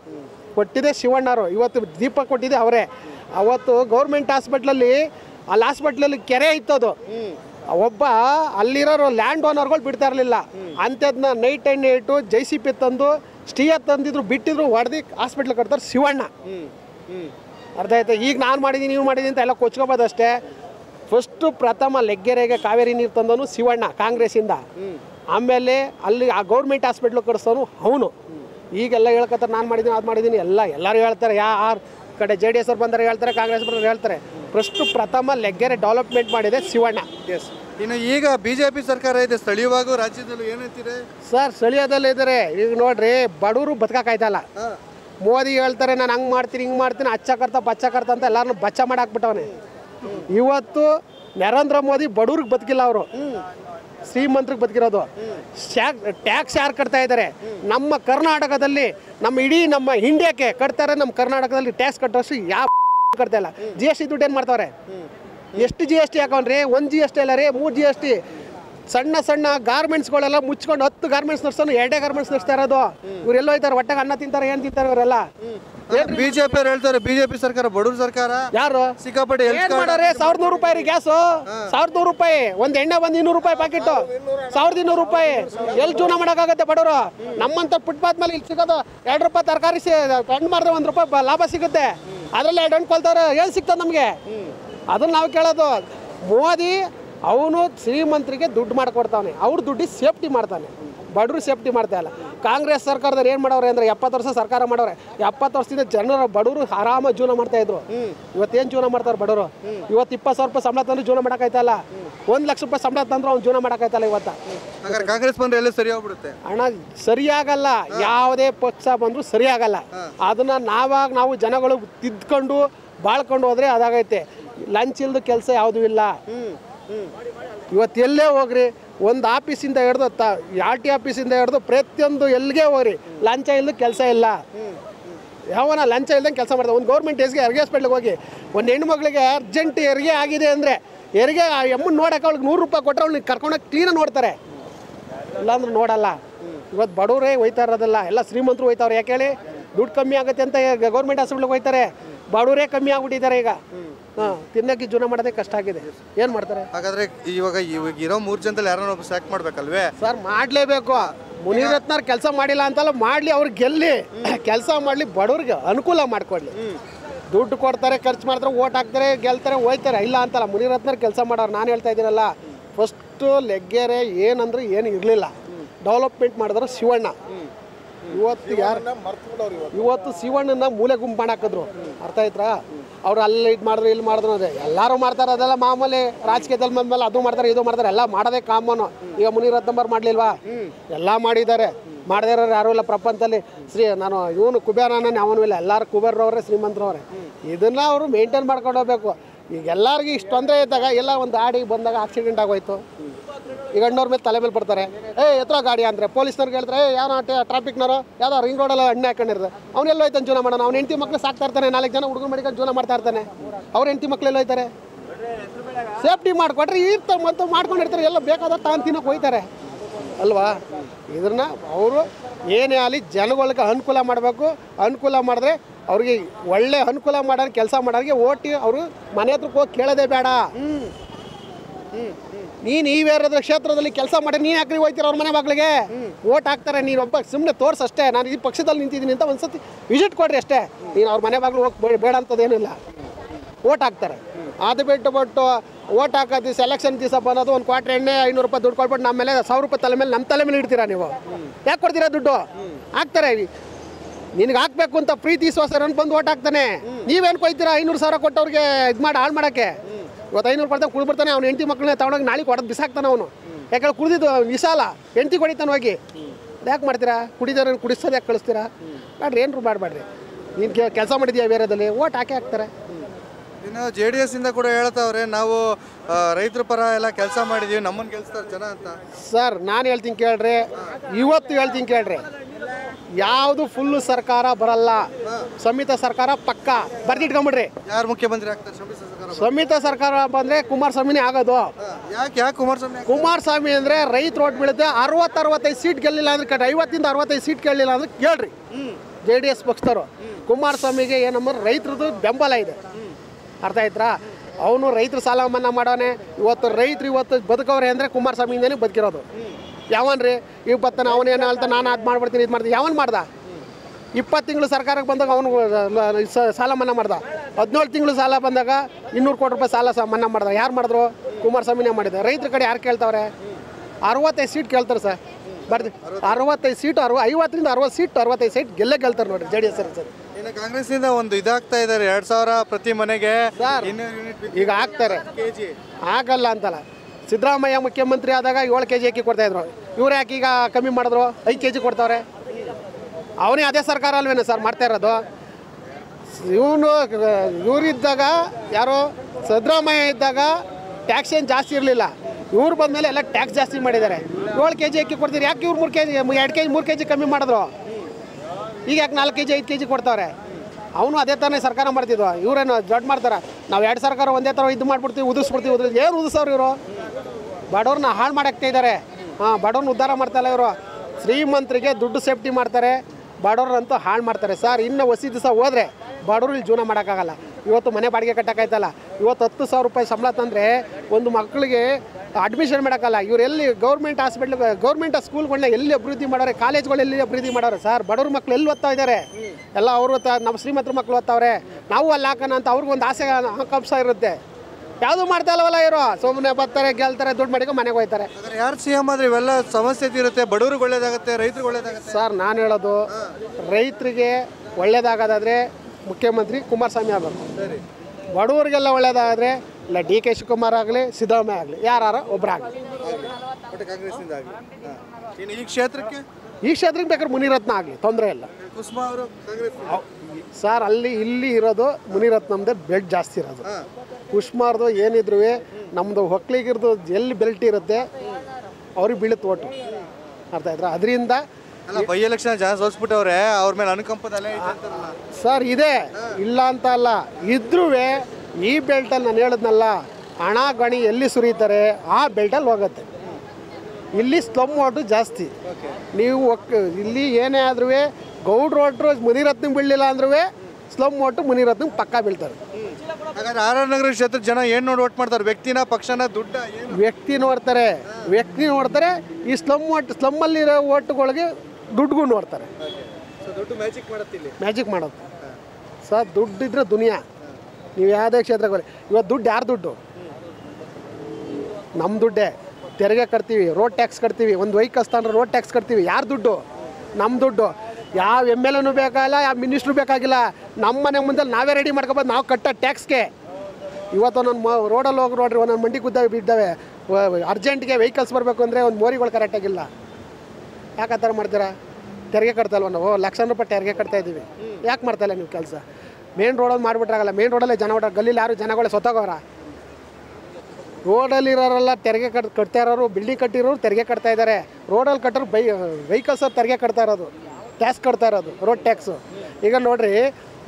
ಕೊಟ್ಟಿದೆ ಶಿವಣ್ಣರು. ಇವತ್ತು ದೀಪ ಕೊಟ್ಟಿದ್ದೆ ಅವರೇ. ಅವತ್ತು ಗೌರ್ಮೆಂಟ್ ಹಾಸ್ಪಿಟ್ಲಲ್ಲಿ ಅಲ್ಲಿ ಹಾಸ್ಪಿಟ್ಲಲ್ಲಿ ಕೆರೆ ಇತ್ತದು, ಒಬ್ಬ ಅಲ್ಲಿರೋ ಲ್ಯಾಂಡ್ ಓನರ್ಗಳು ಬಿಡ್ತಾ ಇರಲಿಲ್ಲ. ಅಂಥದನ್ನ night and night J C B ತಂದು ಸ್ಟಿಯಾ ತಂದಿದ್ರು, ಬಿಟ್ಟಿದ್ರು, ಹೊಡೆದು ಹಾಸ್ಪಿಟ್ಲ್ ಕಟ್ತಾರೆ ಶಿವಣ್ಣ. ಅರ್ಧ ಆಯ್ತು. ಈಗ ನಾನು ಮಾಡಿದ್ದೀನಿ ನೀವು ಮಾಡಿದ್ದೀನಿ ಅಂತ ಎಲ್ಲ ಕೊಚ್ಕೋಬೋದು ಅಷ್ಟೇ. ಫಸ್ಟು ಪ್ರಥಮ ಲೆಗ್ಗೆರೆಗೆ ಕಾವೇರಿ ನೀರು ತಂದನು ಶಿವಣ್ಣ ಕಾಂಗ್ರೆಸ್ಸಿಂದ. ಆಮೇಲೆ ಅಲ್ಲಿ ಆ ಗೌರ್ಮೆಂಟ್ ಹಾಸ್ಪಿಟ್ಲ್ ಕಟ್ಸೋನು ಅವನು. ಈಗೆಲ್ಲ ಹೇಳ್ಕೊತಾರೆ ನಾನು ಮಾಡಿದ್ದೀನಿ ಅದು ಮಾಡಿದ್ದೀನಿ ಎಲ್ಲ, ಎಲ್ಲರೂ ಹೇಳ್ತಾರೆ. ಯಾರು ಕಡೆ ಜೆ ಡಿ ಎಸ್ ಅವ್ರು ಬಂದರೆ ಹೇಳ್ತಾರೆ, ಕಾಂಗ್ರೆಸ್ ಬಂದರೆ ಹೇಳ್ತಾರೆ. ಪ್ರಶ್ನೆ ಪ್ರಥಮ ಲೆಗ್ಗೆರೆ ಡೆವಲಪ್ಮೆಂಟ್ ಮಾಡಿದೆ ಶಿವಣ್ಣ. ಎಸ್. ಇನ್ನು ಈಗ ಬಿಜೆಪಿ ಸರ್ಕಾರ ಇದೆ ಸ್ಥಳೀಯವಾಗೂ ರಾಜ್ಯದಲ್ಲೂ, ಏನಂತೀರಿ ಸರ್? ಸ್ಥಳೀಯದಲ್ಲೇ ಇದ್ದಾರೆ. ಈಗ ನೋಡ್ರಿ, ಬಡವರು ಬದುಕಾಯ್ತಲ್ಲ. ಮೋದಿ ಹೇಳ್ತಾರೆ ನಾನು ಹಂಗೆ ಮಾಡ್ತೀನಿ ಹಿಂಗೆ ಮಾಡ್ತೀನಿ, ಅಚ್ಚ ಕರ್ತ ಬಚ್ಚ ಕರ್ತ ಅಂತ ಎಲ್ಲರನ್ನೂ ಬಚ್ಚ ಮಾಡಾಕ್ಬಿಟ್ಟವನೇ. ಇವತ್ತು ನರೇಂದ್ರ ಮೋದಿ ಬಡವ್ರಿಗೆ ಬದುಕಿಲ್ಲ, ಅವರು ಶ್ರೀಮಂತರಿಗೆ ಬದುಕಿರೋದು. ಟ್ಯಾಕ್ಸ್ ಯಾರು ಕಟ್ತಾ ಇದ್ದಾರೆ? ನಮ್ಮ ಕರ್ನಾಟಕದಲ್ಲಿ, ನಮ್ಮ ಇಡೀ ನಮ್ಮ ಇಂಡಿಯಾಕ್ಕೆ ಕಟ್ತಾರೆ. ನಮ್ಮ ಕರ್ನಾಟಕದಲ್ಲಿ ಟ್ಯಾಕ್ಸ್ ಕಟ್ಟೋಷ್ಟು ಯಾವ ಕಟ್ತಾ ಇಲ್ಲ. ಜಿ ಎಸ್ ಟಿ ದುಡ್ಡು ಏನು ಮಾಡ್ತಾವ್ರೆ? ಎಷ್ಟು ಜಿ ಎಸ್ ಟಿ ಹಾಕೊಂಡ್ರಿ? ಒಂದು ಜಿ ಎಸ್ ಟಿ ಅಲ್ಲ ರೀ, ಮೂರು ಜಿ ಎಸ್ ಟಿ. ಸಣ್ಣ ಸಣ್ಣ ಗಾರ್ಮೆಂಟ್ಸ್ಗಳೆಲ್ಲ ಮುಚ್ಕೊಂಡು ಹತ್ತು ಗಾರ್ಮೆಂಟ್ಸ್ ನಡೆಸೋನು ಎರಡೇ ಗಾರ್ಮೆಂಟ್ಸ್ ನಡೆಸ್ತಾ ಇರೋದು. ಇವರೆಲ್ಲ ಇದ್ದಾರೆ, ಹೊಟ್ಟೆಗೆ ಅನ್ನ ತಿಂತಾರೆ, ಏನು ತಿಂತಾರೆ ಇವರೆಲ್ಲ. ಬಿಜೆಪಿ ಅವ್ರು ಹೇಳ್ತಾರೆ ಬಿಜೆಪಿ ಸರ್ಕಾರ ಬಡವ್ರ ಸರ್ಕಾರ. ಯಾರು ಸಿಕ್ಕಾಪಟ್ಟೆ ಏನು ಮಾಡೋರೆ? ಸಾವಿರದ ನೂರು ರೂಪಾಯಿ ರೀ ಗ್ಯಾಸು, ಸಾವಿರದ ನೂರು ರೂಪಾಯಿ ಒಂದು ಎಣ್ಣೆ ಬಂದು ಇನ್ನೂರು ರೂಪಾಯಿ ಪ್ಯಾಕೆಟು, ಸಾವಿರದ ಇನ್ನೂರು ರೂಪಾಯಿ ಎಲ್ಲಿ ಜೀವನ ಮಾಡೋಕ್ಕಾಗತ್ತೆ ಬಡವರು? ನಮ್ಮಂಥ ಫುಟ್ಪಾತ್ ಮೇಲೆ ಇಲ್ಲಿ ಸಿಗೋದು ಎರಡು ರೂಪಾಯಿ ತರಕಾರಿ ಹಣ್ಣು ಮಾಡಿದ್ರೆ ಒಂದು ರೂಪಾಯಿ ಲಾಭ ಸಿಗುತ್ತೆ, ಅದರಲ್ಲಿ ಎರಡು ಹಣ್ಣು ಕೊಲ್ತಾರೆ, ಏನು ಸಿಗ್ತದೆ ನಮಗೆ? ಅದನ್ನು ನಾವು ಕೇಳೋದು. ಮೋದಿ ಅವನು ಶ್ರೀಮಂತರಿಗೆ ದುಡ್ಡು ಮಾಡಿಕೊಡ್ತಾನೆ, ಅವ್ರ ದುಡ್ಡು ಸೇಫ್ಟಿ ಮಾಡ್ತಾನೆ, ಬಡವರು ಸೇಫ್ಟಿ ಮಾಡ್ತಾ ಇಲ್ಲ. ಕಾಂಗ್ರೆಸ್ ಸರ್ಕಾರದವ್ರು ಏನು ಮಾಡೋರೆ ಅಂದರೆ ಎಪ್ಪತ್ತು ವರ್ಷ ಸರ್ಕಾರ ಮಾಡೋರೆ. ಎಪ್ಪತ್ತು ವರ್ಷದಿಂದ ಜನರ ಬಡವರು ಆರಾಮಾಗಿ ಜೀವನ ಮಾಡ್ತಾಯಿದ್ರು. ಇವತ್ತೇನು ಜೀವನ ಮಾಡ್ತಾರೆ ಬಡವರು? ಇವತ್ತು ಇಪ್ಪತ್ತು ಸಾವಿರ ರೂಪಾಯಿ ಸಂಬಳ ತಂದ್ರೆ ಜೀವನ ಮಾಡೋಕ್ಕಾಯ್ತಲ್ಲ, ಒಂದು ಲಕ್ಷ ರೂಪಾಯಿ ಸಂಬಳ ತಂದ್ರೆ ಅವ್ನು ಜೀವನ ಮಾಡೋಕ್ಕಾಯ್ತಲ್ಲ ಇವತ್ತು. ಹಾಗಾದ್ರೆ ಕಾಂಗ್ರೆಸ್ ಬಂದರೆ ಎಲ್ಲ ಸರಿಯಾಗ್ಬಿಡುತ್ತೆ ಅಣ್ಣ? ಸರಿಯಾಗಲ್ಲ, ಯಾವುದೇ ಪಕ್ಷ ಬಂದರೂ ಸರಿಯಾಗಲ್ಲ. ಅದನ್ನು ನಾವಾಗ ನಾವು ಜನಗಳು ತಿದ್ಕೊಂಡು ಬಾಳ್ಕೊಂಡು ಹೋದರೆ ಅದಾಗೈತೆ. ಲಂಚ್ ಇಲ್ಲದ ಕೆಲಸ ಯಾವುದೂ ಇಲ್ಲ. ಇವತ್ತು ಎಲ್ಲೇ ಹೋಗ್ರಿ, ಒಂದು ಆಫೀಸಿಂದ ಹಿಡ್ದು ತ ಆರ್ ಟಿ ಆಫೀಸಿಂದ ಹಿಡ್ದು ಪ್ರತಿಯೊಂದು ಎಲ್ಲಿಗೆ ಹೋಗ್ರಿ, ಲಂಚ ಇಲ್ಲದ ಕೆಲಸ ಇಲ್ಲ. ಯಾವನ ಲಂಚ ಇಲ್ಲದಂಗೆ ಕೆಲಸ ಮಾಡ್ತಾರೆ? ಒಂದು ಗೌರ್ಮೆಂಟ್ ಎಸ್ಗೆ ಹೆರಿಗೆ ಹಾಸ್ಪಿಟ್ಲಿಗೆ ಹೋಗಿ, ಒಂದು ಹೆಣ್ಣು ಮಗಳಿಗೆ ಅರ್ಜೆಂಟ್ ಹೆರಿಗೆ ಆಗಿದೆ ಅಂದರೆ ಹೆರಿಗೆ ಆ ಎಮ್ಮನ್ನು ನೋಡೋಕೆ ಅವ್ಳಿಗೆ ನೂರು ರೂಪಾಯಿ ಕೊಟ್ಟರೆ ಅವ್ಳಿಗೆ ಕರ್ಕೊಂಡೋಗಿ ಕ್ಲೀನಾಗಿ ನೋಡ್ತಾರೆ, ಇಲ್ಲಾಂದ್ರೆ ನೋಡಲ್ಲ. ಇವತ್ತು ಬಡವರೇ ಹೋಯ್ತಾ ಇರೋದಲ್ಲ, ಎಲ್ಲ ಶ್ರೀಮಂತರು ಹೋಯ್ತವ್ರು. ಯಾಕೆ ಹೇಳಿ? ದುಡ್ಡು ಕಮ್ಮಿ ಆಗುತ್ತೆ ಅಂತ ಗೌರ್ಮೆಂಟ್ ಹಾಸ್ಪಿಟ್ಲಿಗೆ ಹೋಗ್ತಾರೆ, ಬಡವರೇ ಕಮ್ಮಿ ಆಗ್ಬಿಟ್ಟಿದ್ದಾರೆ. ಈಗ ಹಾಂ, ತಿನ್ನೋಕ್ಕೆ ಜೀವನ ಮಾಡೋದೇ ಕಷ್ಟ ಆಗಿದೆ, ಏನು ಮಾಡ್ತಾರೆ? ಹಾಗಾದರೆ ಇವಾಗ ಇವಾಗ ಇರೋ ಮೂರು ಜನದಲ್ಲಿ ಯಾರನ್ನೋ ಒಬ್ಬ ಸೆಲೆಕ್ಟ್ ಮಾಡಬೇಕಲ್ವೇ ಸರ್? ಮಾಡಲೇಬೇಕು. ಮುನಿರತ್ನರು ಕೆಲಸ ಮಾಡಿಲ್ಲ ಅಂತಲ್ಲ, ಮಾಡಲಿ, ಅವ್ರು ಗೆಲ್ಲಿ, ಕೆಲಸ ಮಾಡಲಿ, ಬಡವ್ರಿಗೆ ಅನುಕೂಲ ಮಾಡಿಕೊಡ್ಲಿ. ದುಡ್ಡು ಕೊಡ್ತಾರೆ, ಖರ್ಚು ಮಾಡ್ತಾರೆ, ಓಟ್ ಹಾಕ್ತಾರೆ, ಗೆಲ್ತಾರೆ, ಹೋಯ್ತಾರೆ, ಇಲ್ಲ ಅಂತಲ್ಲ. ಮುನಿರತ್ನರು ಕೆಲಸ ಮಾಡೋರು. ನಾನು ಹೇಳ್ತಾ ಇದ್ದೀನಲ್ಲ, ಫಸ್ಟು ಲೆಗ್ಗೆರೆ ಏನಂದ್ರೆ ಏನು ಇರಲಿಲ್ಲ, ಡೆವಲಪ್ಮೆಂಟ್ ಮಾಡಿದ್ರು ಶಿವಣ್ಣ. ಇವತ್ತು ಯಾರು ಇವತ್ತು ಶಿವಣ್ಣನ ಮೂಲೆ ಗುಂಪು ಮಾಡಾಕಿದ್ರು, ಅರ್ಥ ಆಯ್ತಾ? ಅವ್ರು ಅಲ್ಲಿ ಇದು ಮಾಡಿದ್ರು ಇಲ್ಲಿ ಮಾಡಿದ್ರು ಅಂದರೆ ಎಲ್ಲರೂ ಮಾಡ್ತಾರೆ, ಅದೆಲ್ಲ ಮಾಮೂಲಿ. ರಾಜಕೀಯದಲ್ಲಿ ಬಂದಮೇಲೆ ಅದು ಮಾಡ್ತಾರೆ ಇದು ಮಾಡ್ತಾರೆ, ಎಲ್ಲ ಮಾಡೋದೇ ಕಾಮನು. ಈಗ ಮುನಿರತ್ನಂಬರ್ ಮಾಡಲಿಲ್ವಾ? ಎಲ್ಲ ಮಾಡಿದ್ದಾರೆ. ಮಾಡದೇ ಯಾರೂ ಇಲ್ಲ ಪ್ರಪಂಚದಲ್ಲಿ. ಶ್ರೀ ನಾನು ಇವನು ಕುಬೇರನನ್ನ ಅವನ ಮೇಲೆ ಎಲ್ಲರೂ ಕುಬೇರರವರೇ ಶ್ರೀಮಂತರವರೇ. ಇದನ್ನ ಅವರು ಮೇಂಟೈನ್ ಮಾಡ್ಕೊಂಡು ಹೋಗಬೇಕು. ಈಗ ಎಲ್ಲರಿಗೂ ಇಷ್ಟು ತೊಂದರೆ ಇದ್ದಾಗ ಎಲ್ಲ ಒಂದು ಗಾಡಿ ಬಂದಾಗ ಆಕ್ಸಿಡೆಂಟ್ ಆಗೋಯ್ತು, ಈಗ ಅಣ್ಣವ್ರ ಮೇಲೆ ತಲೆ ಮೇಲೆ ಬರ್ತಾರೆ. ಏ ಎತ್ತರ ಗಾಡಿ ಅಂದರೆ ಪೊಲೀಸ್ನವ್ರಿಗೆ ಹೇಳ್ತಾರೆ, ಏ ಯಾವ ಟ್ರಾಫಿಕ್ನವರು ಯಾವುದೋ ರಿಂಗ್ ರೋಡಲ್ಲ ಅಣ್ಣ ಹಾಕೊಂಡಿರ್ತಾರೆ, ಅವ್ನೆಲ್ಲೋಯ್ತಾನೆ ಜೀವನ ಮಾಡೋಣ. ಅವ್ನ ಹೆಂಡತಿ ಮಕ್ಕಳು ಸಾಕ್ತಾ ಇರ್ತಾನೆ, ನಾಲ್ಕು ಜನ ಹುಡುಗರು ಮಡಿಕೊಂಡು ಜೀವನ ಮಾಡ್ತಾ ಇರ್ತಾನೆ, ಅವ್ರ ಹೆಂಡತಿ ಮಕ್ಕಳು ಎಲ್ಲೋಯ್ತಾರೆ. ಸೇಫ್ಟಿ ಮಾಡಿಕೊಟ್ರೆ ಇರ್ತಾರೆ ಮತ್ತು ಮಾಡ್ಕೊಂಡಿರ್ತಾರೆ, ಎಲ್ಲ ಬೇಕಾದ ತಾನು ತಿನ್ನೋಕೆ ಹೋಗ್ತಾರೆ ಅಲ್ವಾ. ಇದನ್ನ ಅವರು ಏನೇ ಆಗಲಿ ಜನಗಳಿಗೆ ಅನುಕೂಲ ಮಾಡಬೇಕು. ಅನುಕೂಲ ಮಾಡಿದ್ರೆ ಅವ್ರಿಗೆ ಒಳ್ಳೆ ಅನುಕೂಲ ಮಾಡೋ ಕೆಲಸ ಮಾಡೋರಿಗೆ ಓಟಿ ಅವರು ಮನೆ ಹತ್ರಕ್ಕೆ ಹೋಗಿ ಕೇಳೋದೇ ಬೇಡ. ನೀನು ಈ ಬೇರೆ ಕ್ಷೇತ್ರದಲ್ಲಿ ಕೆಲಸ ಮಾಡಿ ನೀನು ಯಾಕ್ರಿ ಹೋಗ್ತೀರ ಅವ್ರ ಮನೆ ಮಕ್ಕಳಿಗೆ ಓಟ್ ಹಾಕ್ತಾರೆ. ನೀನು ಒಬ್ಬ ಸುಮ್ಮನೆ ತೋರ್ಸು ಅಷ್ಟೇ, ನಾನು ಈ ಪಕ್ಷದಲ್ಲಿ ನಿಂತಿದ್ದೀನಿ ಅಂತ ಒಂದ್ಸತಿ ವಿಸಿಟ್ ಕೊಡ್ರಿ ಅಷ್ಟೇ. ನೀನು ಅವ್ರ ಮನೆ ಮಕ್ಕಳು ಹೋಗಿ ಬೇಡ ಅಂತದೇನಿಲ್ಲ, ಓಟ್ ಹಾಕ್ತಾರೆ. ಅದು ಬಿಟ್ಟು ಬಿಟ್ಟು ಓಟ್ ಹಾಕೋ ದಿವಸ ಎಲೆಕ್ಷನ್ ದಿವಸ ಬಂದೋದು ಒಂದು ಕ್ವಾಟ್ರ್ ಎಣ್ಣೆ ಐನೂರು ರೂಪಾಯಿ ದುಡ್ಡು ಕೊಟ್ಬಿಟ್ಟು ನಮ್ಮ ಮೇಲೆ ಸಾವಿರ ರೂಪಾಯಿ ತಲೆ ಮೇಲೆ ನಮ್ಮ ತಲೆ ಮೇಲೆ ಇಡ್ತೀರಾ ನೀವು. ಯಾಕೆ ಕೊಡ್ತೀರಾ ದುಡ್ಡು? ಹಾಕ್ತಾರೆ, ನಿನಗೆ ಹಾಕಬೇಕು ಅಂತ ಪ್ರೀತಿ ವಿಶ್ವಾಸ ಇರೋನು ಬಂದು ಓಟ್ ಹಾಕ್ತಾನೆ. ನೀವೇನು ಕೊಯ್ತೀರಾ ಐನೂರು ಸಾವಿರ ಕೊಟ್ಟವ್ರಿಗೆ ಇದು ಮಾಡಿ ಹಾಳು ಮಾಡೋಕ್ಕೆ? ಇವತ್ತು ಐನೂರು ಕೊಡ್ತಾ ಕುಳ್ಬಿಡ್ತಾನೆ, ಅವ್ನು ಹೆಂಡತಿ ಮಕ್ಕಳನ್ನ ತಗೊಂಡೋಗಿ ನಾಳೆ ಕೊಡೋದು ಬಿಸಾಕ್ತಾನೆ ಅವನು. ಯಾಕಂದ್ರೆ ಕುಡಿದು ವಿಶಾಲ ಹೆಂಡತಿ ಕೊಡಿತಾನೆ ಹೋಗಿ. ಯಾಕೆ ಮಾಡ್ತೀರಾ? ಕುಡಿದವ್ರನ್ನ ಕುಡಿಸೋದು ಯಾಕೆ ಕಳಿಸ್ತೀರಾ? ಬೇಡ್ರಿ, ಏನ್ರು ಮಾಡಬೇಡ್ರಿ. ನೀನು ಕೆಲಸ ಮಾಡಿದ್ಯಾ ಬೇರೆದಲ್ಲಿ ಓಟ್ ಹಾಕಿ ಹಾಕ್ತಾರೆ. ಇನ್ನು ಜೆ ಡಿ ಎಸ್ ಇಂದ ಕೂಡ ಹೇಳ್ತಾವ್ರೆ ನಾವು ರೈತರ ಪರ ಎಲ್ಲ ಕೆಲಸ ಮಾಡಿದೀವಿ, ನಮ್ಮನ್ನು ಗೆಲ್ಸ್ತಾರೆ ಜನ ಅಂತ. ಸರ್ ನಾನು ಹೇಳ್ತೀನಿ ಕೇಳ್ರಿ, ಇವತ್ತು ಹೇಳ್ತೀನಿ ಕೇಳ್ರಿ, ಯಾವುದು ಫುಲ್ಲು ಸರ್ಕಾರ ಬರಲ್ಲ, ಸಮಿತ ಸರ್ಕಾರ ಪಕ್ಕ ಬರ್ದಿಟ್ಕೊಂಡ್ಬಿಡ್ರಿ. ಯಾರು ಮುಖ್ಯಮಂತ್ರಿ ಆಗ್ತಾರೆ? ಸಮಿತ ಸರ್ಕಾರ ಬಂದ್ರೆ ಕುಮಾರಸ್ವಾಮಿನೇ ಆಗೋದು. ಯಾಕೆ ಯಾಕೆ ಕುಮಾರಸ್ವಾಮಿ? ಕುಮಾರಸ್ವಾಮಿ ಅಂದ್ರೆ ರೈತ ರೋಡ್ ಬೀಳುತ್ತೆ. ಅರವತ್ತು ಅರವತ್ತೈದು ಸೀಟ್ ಗೆಲ್ಲಿಲ್ಲ ಅಂದ್ರೆ, ಐವತ್ತಿಂದ ಅರವತ್ತೈದು ಸೀಟ್ ಗೆಲ್ಲಿಲ್ಲ ಅಂದ್ರೆ ಕೇಳ್ರಿ ಜೆ ಡಿ ಎಸ್ ಪಕ್ಷದವರು. ಕುಮಾರಸ್ವಾಮಿಗೆ ಏನಂದ್ರೆ ರೈತರದ್ದು ಬೆಂಬಲ ಇದೆ, ಅರ್ಥ ಆಯ್ತಾ? ಅವನು ರೈತರು ಸಾಲ ಮನ್ನಾ ಮಾಡೋನೆ. ಇವತ್ತು ರೈತರು ಇವತ್ತು ಬದುಕವ್ರೆ ಅಂದರೆ ಕುಮಾರಸ್ವಾಮಿಯಿಂದನೇ ಬದುಕಿರೋದು. ಯಾವನ್ರಿ ಇವ್ ಬತ್ತಾನೆ ಅವನೇನು ಹೇಳ್ತಾ ನಾನು ಅದು ಮಾಡ್ಬಿಡ್ತೀನಿ ಇದು ಮಾಡ್ತೀನಿ, ಯಾವನು ಮಾಡ್ದ? ಇಪ್ಪತ್ತು ತಿಂಗಳು ಸರ್ಕಾರಕ್ಕೆ ಬಂದಾಗ ಅವನು ಸಾಲ ಮನ್ನಾ ಮಾಡ್ದ. ಹದಿನೇಳು ತಿಂಗಳು ಸಾಲ ಬಂದಾಗ ಇನ್ನೂರು ಕೋಟಿ ರೂಪಾಯಿ ಸಾಲ ಸಹ ಮನ್ನಾ ಮಾಡ್ದ. ಯಾರು ಮಾಡಿದ್ರು? ಕುಮಾರಸ್ವಾಮಿನೇ ಮಾಡಿದ. ರೈತರ ಕಡೆ ಯಾರು ಕೇಳ್ತಾವ್ರೆ? ಅರವತ್ತೈದು ಸೀಟ್ ಕೇಳ್ತಾರೆ ಸರ್, ಬರ್ದು ಅರವತ್ತೈದು ಸೀಟು ಅರವ ಐವತ್ತರಿಂದ ಅರವತ್ತು ಸೀಟ್ ಅರವತ್ತೈದು ಸೀಟ್ ಗೆಲ್ಲೇ ಗೆಲ್ತಾರೆ ನೋಡಿರಿ ಜೆ ಡಿ ಎಸ್ ಸರ್. ಇನ್ನು ಕಾಂಗ್ರೆಸ್ ಇಂದ ಒಂದು ಇದಾಗ್ತಾ ಇದ್ದಾರೆ, ಎರಡು ಸಾವಿರ ಪ್ರತಿ ಮನೆಗೆ ಈಗ ಹಾಕ್ತಾರೆ. ಆಗಲ್ಲ ಅಂತಲ್ಲ, ಸಿದ್ದರಾಮಯ್ಯ ಮುಖ್ಯಮಂತ್ರಿ ಆದಾಗ ಏಳು ಕೆ ಜಿ ಅಕ್ಕಿ ಕೊಡ್ತಾ ಇದ್ರು, ಇವ್ರು ಯಾಕೆ ಈಗ ಕಮ್ಮಿ ಮಾಡಿದ್ರು, ಐದು ಕೆ ಜಿ ಕೊಡ್ತಾವ್ರೆ. ಅವನೇ ಅದೇ ಸರ್ಕಾರ ಅಲ್ವೇನೋ ಸರ್ ಮಾಡ್ತಾ ಇರೋದು. ಇವನು ಇವರಿದ್ದಾಗ ಯಾರು ಸಿದ್ದರಾಮಯ್ಯ ಇದ್ದಾಗ ಟ್ಯಾಕ್ಸ್ ಏನು ಜಾಸ್ತಿ ಇರಲಿಲ್ಲ, ಇವ್ರು ಬಂದಮೇಲೆ ಎಲ್ಲ ಟ್ಯಾಕ್ಸ್ ಜಾಸ್ತಿ ಮಾಡಿದ್ದಾರೆ. ಏಳು ಕೆ ಜಿ ಅಕ್ಕಿ ಕೊಡ್ತೀರಿ, ಯಾಕೆ ಇವ್ರು ಮೂರು ಕೆ ಜಿ ಎರಡು ಕೆ ಜಿ ಮೂರು ಕೆ ಜಿ ಕಮ್ಮಿ ಮಾಡಿದ್ರು, ಈಗ ಯಾಕೆ ನಾಲ್ಕು ಕೆ ಜಿ ಐದು ಕೆ ಜಿ ಕೊಡ್ತಾವ್ರೆ? ಅವನು ಅದೇ ತಾನೇ ಸರ್ಕಾರ ಮಾಡ್ತಿದ್ವ, ಇವರೇನು ದೊಡ್ಡ ಮಾಡ್ತಾರೆ. ನಾವು ಎರಡು ಸರ್ಕಾರ ಒಂದೇ ಥರ ಇದು ಮಾಡ್ಬಿಡ್ತೀವಿ, ಉದಿಸ್ಬಿಡ್ತೀವಿ. ಉದ್ ಏನು ಉದಿಸೋರು ಇವರು? ಬಡವ್ರನ್ನ ಹಾಳು ಮಾಡಾಕ್ತಾ ಇದ್ದಾರೆ. ಹಾಂ, ಬಡವ್ರನ್ನ ಉದ್ಧಾರ ಮಾಡ್ತಾಯಿಲ್ಲ ಇವರು. ಶ್ರೀಮಂತರಿಗೆ ದುಡ್ಡು ಸೇಫ್ಟಿ ಮಾಡ್ತಾರೆ, ಬಡವ್ರಂತೂ ಹಾಳು ಮಾಡ್ತಾರೆ ಸರ್. ಇನ್ನು ಹೊಸ ದಿವಸ ಹೋದರೆ ಬಡವ್ರು ಇಲ್ಲಿ ಜೀವನ ಮಾಡೋಕ್ಕಾಗಲ್ಲ. ಇವತ್ತು ಮನೆ ಬಾಡಿಗೆ ಕಟ್ಟೋಕ್ಕಾಯ್ತಲ್ಲ, ಇವತ್ತು ಹತ್ತು ಸಾವಿರ ರೂಪಾಯಿ ಸಂಬಳ ತಂದರೆ ಒಂದು ಮಕ್ಕಳಿಗೆ ಅಡ್ಮಿಷನ್ ಮಾಡೋಕ್ಕಲ್ಲ. ಇವರೆಲ್ಲಿ ಗೌರ್ಮೆಂಟ್ ಹಾಸ್ಪಿಟ್ಲ್ ಗೌರ್ಮೆಂಟ್ ಸ್ಕೂಲ್ಗಳನ್ನ ಎಲ್ಲಿ ಅಭಿವೃದ್ಧಿ ಮಾಡೋರೆ, ಕಾಲೇಜ್ಗಳು ಎಲ್ಲಿ ಅಭಿವೃದ್ಧಿ ಮಾಡೋರು ಸರ್? ಬಡವ್ರ ಮಕ್ಕಳು ಎಲ್ಲಿ ಓದ್ತಾ ಇದ್ದಾರೆ? ಎಲ್ಲ ಅವರು ನಮ್ಮ ಶ್ರೀಮಂತರ ಮಕ್ಕಳು ಓದ್ತಾವ್ರೆ, ನಾವು ಅಲ್ಲಿ ಹಾಕೋಣ ಅಂತ ಅವ್ರಿಗೊಂದು ಆಸೆ ಆಕಾಂಕ್ಷೆ ಇರುತ್ತೆ. ಯಾವುದೂ ಮಾಡ್ತಾ ಇಲ್ಲವಲ್ಲ ಇವರು, ಸುಮ್ಮನೆ ಬರ್ತಾರೆ, ಗೆಲ್ತಾರೆ, ದುಡ್ಡು ಮಾಡಿಕೊಂಡು ಮನೆಗೆ ಹೋಗ್ತಾರೆ. ಯಾರು ಸಿ ಎಮ್ ಆದರೆ ಇವೆಲ್ಲ ಸಮಸ್ಯೆ ಇರುತ್ತೆ, ಬಡವ್ರಿಗೆ ಒಳ್ಳೇದಾಗುತ್ತೆ, ರೈತರಿಗೆ ಒಳ್ಳೇದಾಗುತ್ತೆ. ಸರ್ ನಾನು ಹೇಳೋದು, ರೈತರಿಗೆ ಒಳ್ಳೇದಾಗೋದಾದರೆ ಮುಖ್ಯಮಂತ್ರಿ ಕುಮಾರಸ್ವಾಮಿ ಆಗಬೇಕು. ಬಡವರಿಗೆಲ್ಲ ಒಳ್ಳೇದಾದರೆ ಇಲ್ಲ ಡಿ ಕೆ ಶಿವಕುಮಾರ್ ಆಗಲಿ, ಸಿದ್ದರಾಮಯ್ಯ ಆಗಲಿ, ಯಾರು ಒಬ್ಬರಾಗಲಿ. ಈ ಕ್ಷೇತ್ರಕ್ಕೆ ಈ ಕ್ಷೇತ್ರಕ್ಕೆ ಬೇಕಾದ್ರೆ ಮುನಿರತ್ನ ಆಗಲಿ, ತೊಂದರೆ ಇಲ್ಲ. ಸರ್ ಅಲ್ಲಿ ಇಲ್ಲಿ ಇರೋದು ಮುನಿರತ್ನಮ್ದೇ ಬೆಲ್ಟ್ ಜಾಸ್ತಿ ಇರೋದು, ಕುಷ್ಮಾರ್ದು ಏನಿದ್ರು ನಮ್ಮದು ಹೊಕ್ಕಳಿಗಿರ್ದು ಎಲ್ಲಿ ಬೆಲ್ಟ್ ಇರುತ್ತೆ ಅವ್ರಿಗೆ ಬೀಳುತ್ತೆ ಓಟು, ಅರ್ಥ ಆಯ್ತಾ? ಅದರಿಂದ ಬೈ ಎಲೆಕ್ಷನ್ ಜನ ಸೋಲ್ಸ್ಬಿಟ್ಟವ್ರೆ, ಅವ್ರ ಮೇಲೆ ಅನುಕಂಪದಲ್ಲೇ ಸರ್ ಇದೆ, ಇಲ್ಲ ಅಂತ ಅಲ್ಲ. ಇದ್ರೂ ಈ ಬೆಲ್ಟಲ್ಲಿ ನಾನು ಹೇಳಿದ್ನಲ್ಲ, ಹಣ ಗಣಿ ಎಲ್ಲಿ ಸುರಿತಾರೆ ಆ ಬೆಲ್ಟಲ್ಲಿ ಹೋಗುತ್ತೆ. ಇಲ್ಲಿ ಸ್ಲಮ್ ಓಟು ಜಾಸ್ತಿ. ನೀವು ಇಲ್ಲಿ ಏನೇ ಆದ್ರೂ ಗೌಡ್ರ ಓಟ್ರು ಮುನಿರತ್ನ ಬೀಳಲಿಲ್ಲ ಅಂದ್ರೂ ಸ್ಲಮ್ ಓಟು ಮುನಿರತ್ನ ಪಕ್ಕಾ ಬೀಳ್ತಾರೆ. ಹಾಗಾದ್ರೆ ಆರ್ ಆರ್ ನಗರ ಕ್ಷೇತ್ರ ಜನ ಏನು ನೋಡಿ ಓಟ್ ಮಾಡ್ತಾರೆ? ವ್ಯಕ್ತಿನ, ಪಕ್ಷನ, ದುಡ್ಡ? ವ್ಯಕ್ತಿ ನೋಡ್ತಾರೆ, ವ್ಯಕ್ತಿ ನೋಡ್ತಾರೆ. ಈ ಸ್ಲಮ್ ಓಟ್ ಸ್ಲಮ್ಮಲ್ಲಿರೋ ಓಟ್ಗಳಿಗೆ ದುಡ್ಡುಗೂ ನೋಡ್ತಾರೆ. ಮ್ಯಾಜಿಕ್ ಮಾಡುತ್ತೆ ಸರ್, ದುಡ್ಡಿದ್ರೆ ದುನಿಯಾ. ನೀವು ಯಾವುದೇ ಕ್ಷೇತ್ರಕ್ಕೆ ಬರಲಿ, ಇವತ್ತು ದುಡ್ಡು ಯಾರು ದುಡ್ಡು? ನಮ್ಮ ದುಡ್ಡೇ. ತೆರಿಗೆ ಕಟ್ತೀವಿ, ರೋಡ್ ಟ್ಯಾಕ್ಸ್ ಕಟ್ತೀವಿ, ಒಂದು ವೆಹಿಕಲ್ಸ್ ತಗೊಂಡ್ರೆ ರೋಡ್ ಟ್ಯಾಕ್ಸ್ ಕಟ್ತೀವಿ. ಯಾರು ದುಡ್ಡು? ನಮ್ಮ ದುಡ್ಡು. ಯಾವ ಎಮ್ ಎಲ್ ಎನೂ ಬೇಕಾಗಿಲ್ಲ, ಯಾವ ಮಿನಿಸ್ಟ್ರು ಬೇಕಾಗಿಲ್ಲ, ನಮ್ಮ ಮನೆ ಮುಂದೆ ನಾವೇ ರೆಡಿ ಮಾಡ್ಕೊಬೋದು ನಾವು ಕಟ್ಟೋ ಟ್ಯಾಕ್ಸ್ಗೆ. ಇವತ್ತು ಒಂದೊಂದು ಮ ರೋಡಲ್ಲಿ ಹೋಗಿ ನೋಡ್ರಿ, ಒಂದೊಂದು ಮಂಡಿ ಗುದ್ದಾಗಿ ಬಿದ್ದಾವೆ. ಅರ್ಜೆಂಟ್ಗೆ ವೆಹಿಕಲ್ಸ್ ಬರಬೇಕು ಅಂದರೆ ಒಂದು ಮೋರಿಗಳು ಕರೆಕ್ಟಾಗಿಲ್ಲ, ಯಾಕೆ ಆ ಥರ ಮಾಡ್ತೀರಾ? ತೆರಿಗೆ ಕಟ್ತಲ್ವಾ ನಾವು ಲಕ್ಷಾನ್ ರೂಪಾಯಿ ತೆರಿಗೆ ಕಟ್ತಾ ಇದೀವಿ, ಯಾಕೆ ಮಾಡ್ತಾ ಇಲ್ಲ ನೀವು ಕೆಲಸ? ಮೇನ್ ರೋಡಲ್ಲಿ ಮಾಡಿಬಿಟ್ರಾಗಲ್ಲ, ಮೇನ್ ರೋಡಲ್ಲೇ ಜನ ಓಡಾಡ, ಗಲ್ಲಿಲಿ ಯಾರು ಜನಗಳೇ ಸೊತ್ತಾಗೋರ? ರೋಡಲ್ಲಿರೋರೆಲ್ಲ ತೆರಿಗೆ ಕಟ್ ಕಟ್ತಾ ಇರೋರು, ಬಿಲ್ಡಿಂಗ್ ಕಟ್ಟಿರೋರು ತೆರಿಗೆ ಕಟ್ತಾ ಇದ್ದಾರೆ, ರೋಡಲ್ಲಿ ಕಟ್ಟರು ಬೈ ವೆಹಿಕಲ್ಸ್ ತೆರಿಗೆ ಕಟ್ತಾ ಇರೋದು, ಟ್ಯಾಕ್ಸ್ ಕಟ್ತಾ ಇರೋದು, ರೋಡ್ ಟ್ಯಾಕ್ಸು. ಈಗ ನೋಡಿರಿ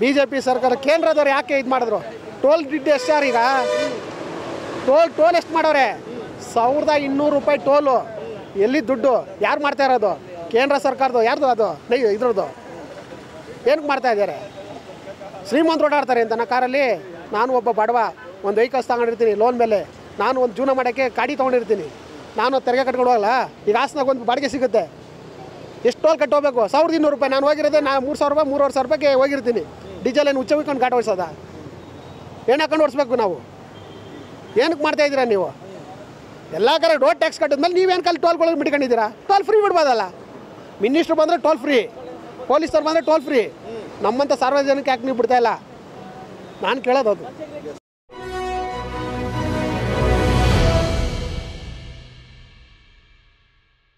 ಬಿ ಜೆ ಪಿ ಸರ್ಕಾರ ಕೇಂದ್ರದವ್ರು ಯಾಕೆ ಇದು ಮಾಡಿದ್ರು? ಟೋಲ್ ದುಡ್ಡು ಎಷ್ಟು ಸರ್? ಈಗ ಟೋಲ್ ಟೋಲ್ ಎಷ್ಟು ಮಾಡೋರೆ? ಸಾವಿರದ ಇನ್ನೂರು ರೂಪಾಯಿ ಟೋಲು. ಎಲ್ಲಿ ದುಡ್ಡು? ಯಾರು ಮಾಡ್ತಾ ಇರೋದು? ಕೇಂದ್ರ ಸರ್ಕಾರದ್ದು. ಯಾರ್ದು ಅದು? ನೈ ಇದ್ರದ್ದು. ಏನಕ್ಕೆ ಮಾಡ್ತಾ ಇದ್ದಾರೆ? ಶ್ರೀಮಂತ ಓಡಾಡ್ತಾರೆ ಅಂತ ನನ್ನ ಕಾರಲ್ಲಿ. ನಾನು ಒಬ್ಬ ಬಡವ, ಒಂದು ವೆಹಿಕಲ್ಸ್ ತಗೊಂಡಿರ್ತೀನಿ ಲೋನ್ ಮೇಲೆ, ನಾನು ಒಂದು ಜೀವನ ಮಾಡೋಕ್ಕೆ ಗಾಡಿ ತೊಗೊಂಡಿರ್ತೀನಿ, ನಾನು ತೆರಿಗೆ ಕಟ್ಕೊಂಡು ಹೋಗಲ್ಲ. ಈಗ ಹಾಸನಾಗ ಒಂದು ಬಾಡಿಗೆ ಸಿಗುತ್ತೆ, ಎಷ್ಟು ಟೋಲ್ ಕಟ್ಟಿ ಹೋಗಬೇಕು? ಸಾವಿರದ ಇನ್ನೂರು ರೂಪಾಯಿ. ನಾನು ಹೋಗಿರೋದೆ ನಾನು ಮೂರು ಸಾವಿರ ರೂಪಾಯಿ ಮೂರುವರೆ ಸಾವಿರ ರೂಪಾಯಿಗೆ ಹೋಗಿರ್ತೀನಿ. ಡೀಸೆಲ್ ಏನು ಹುಚ್ಚಕೊಂಡು ಗಾಡಿ ಓಡಿಸೋದ? ಏನು ಹಾಕೊಂಡು ಓಡಿಸ್ಬೇಕು ನಾವು? ಏನಕ್ಕೆ ಮಾಡ್ತಾ ಇದ್ದೀರಾ ನೀವು? ಎಲ್ಲ ಕಡೆ ರೋಡ್ ಟ್ಯಾಕ್ಸ್ ಕಟ್ಟಿದ್ಮೇಲೆ ನೀವೇನು ಕಲ್ಲಿ ಟೋಲ್ಗಳು ಬಿಟ್ಕೊಂಡಿದ್ದೀರಾ? ಟೋಲ್ ಫ್ರೀ ಬಿಡ್ಬೋದಲ್ಲ? ಮಿನಿಸ್ಟ್ರು ಬಂದರೆ ಟೋಲ್ ಫ್ರೀ, ಪೊಲೀಸರು ಬಂದರೆ ಟೋಲ್ ಫ್ರೀ, ನಮ್ಮಂಥ ಸಾರ್ವಜನಿಕ ಯಾಕೆ ನೀವು ಬಿಡ್ತಾಯಿಲ್ಲ? ನಾನು ಕೇಳೋದು ಅದು.